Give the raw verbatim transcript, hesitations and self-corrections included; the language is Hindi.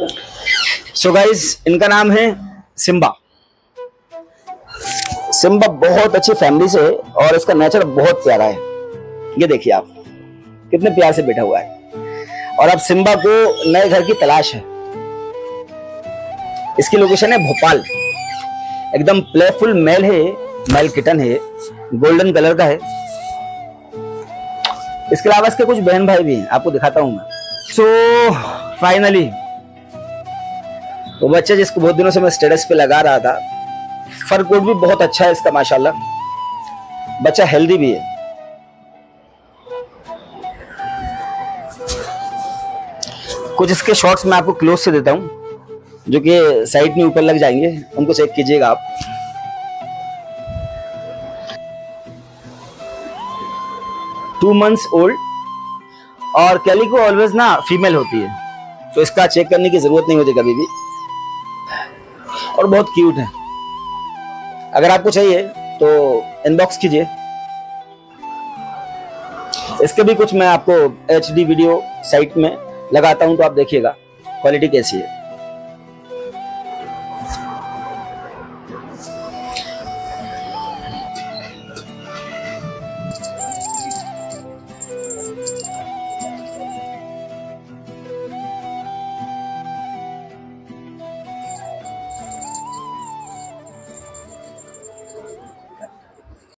सो गाइज इनका नाम है सिम्बा। सिम्बा बहुत अच्छी फैमिली से है और इसका नेचर बहुत प्यारा है। ये देखिए आप कितने प्यार से बैठा हुआ है। और अब सिम्बा को नए घर की तलाश है। इसकी लोकेशन है भोपाल। एकदम प्लेफुल मेल है, मेल किटन है, गोल्डन कलर का है। इसके अलावा इसके कुछ बहन भाई भी हैं, आपको दिखाता हूँ मैं। सो फाइनली वो बच्चा जिसको बहुत दिनों से मैं स्टेटस पे लगा रहा था, फर कोट भी बहुत अच्छा है इसका माशाल्लाह। बच्चा हेल्दी भी है। कुछ इसके शॉट्स मैं आपको क्लोज से देता हूँ जो कि साइड में ऊपर लग जाएंगे, उनको चेक कीजिएगा आप। टू मंथ्स ओल्ड और कैलिको ऑलवेज ना फीमेल होती है, तो इसका चेक करने की जरूरत नहीं होती कभी भी। और बहुत क्यूट है। अगर आपको चाहिए तो इनबॉक्स कीजिए। इसके भी कुछ मैं आपको एचडी वीडियो साइट में लगाता हूं, तो आप देखिएगा क्वालिटी कैसी है।